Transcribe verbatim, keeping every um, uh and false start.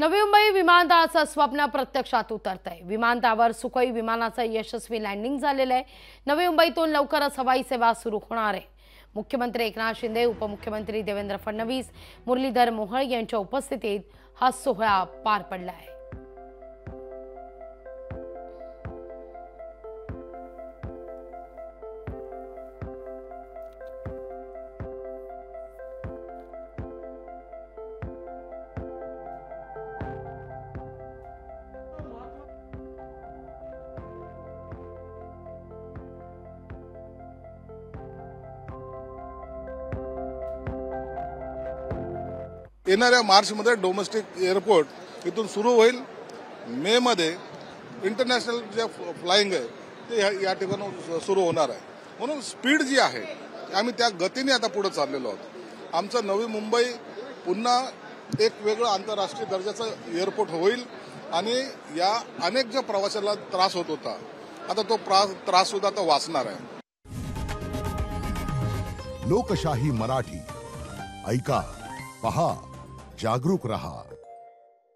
नवी मुंबई विमानतळाचं स्वप्न प्रत्यक्षात उतरतंय। विमानतळावर सुखोई विमानाचं यशस्वी लँडिंग झालेलं आहे। नवी मुंबईतून लवकरच हवाई सेवा सुरू होणार आहे। मुख्यमंत्री एकनाथ शिंदे, उपमुख्यमंत्री देवेंद्र फडणवीस, मुरलीधर मोहोळ यांच्या उपस्थितीत हा सोहळा पार पडला आहे। येणाऱ्या मार्चमध्ये डोमेस्टिक एअरपोर्ट इथून सुरू होईल। मे मध्ये इंटरनॅशनल जे फ्लाइंग आहे ते या ठिकाणी सुरू होणार आहे। म्हणून स्पीड जी आहे आम्ही त्या गतीने आता पुढे चाललेलो आहोत। आमचं नवी मुंबई पुन्हा एक वेगळं आंतरराष्ट्रीय दर्जाचं एअरपोर्ट होईल आणि या अनेक ज्या प्रवाशाला त्रास होत होता आता तो त्रास सुद्धा आता वाचणार आहे। लोकशाही मराठी ऐका, पहा, जागरूक रहा।